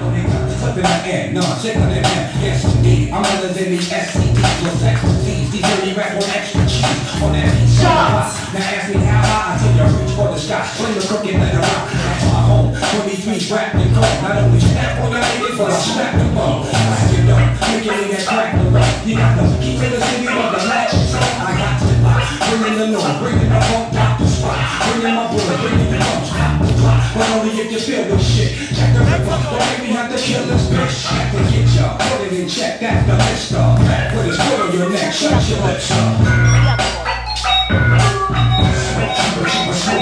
up in my end, no, shake on that man. Yes, indeed, I'm better than the SCD. Plus expertise, these dirty rap on extra cheese. On that beat, shots. Now ask me how high, until you reach for the shots. Play the crooked, let it rock. That's my home. 23 rap and go. Not only snap on the lady, but I snap the bone. Like you know, making me that crack the rock. You got no keep in the city on the latches. I got to block, bringing the noise, bringing the funk, out the spot, bringing my bullet, bringing the punch, out the block. But only if you feel this shit. Check the record, don't make me have to kill this bitch. Check to get y'all, put it in check. That's the list star. Put his foot on your neck, shut your lips up. I mean, bitch, I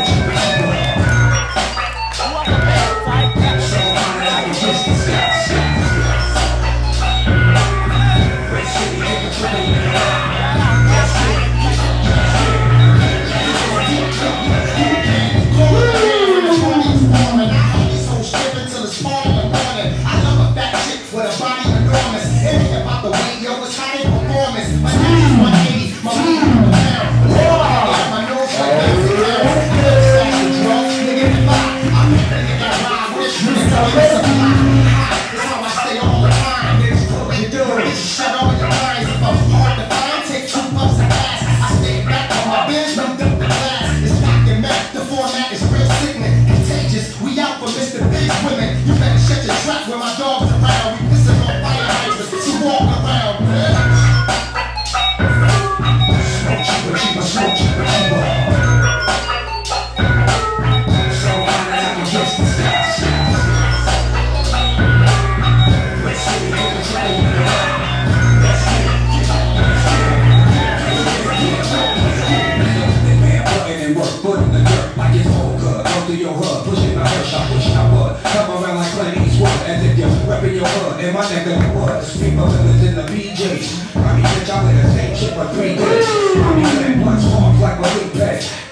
let her take shit for 3 days. I mean, that one's hard like a big patch.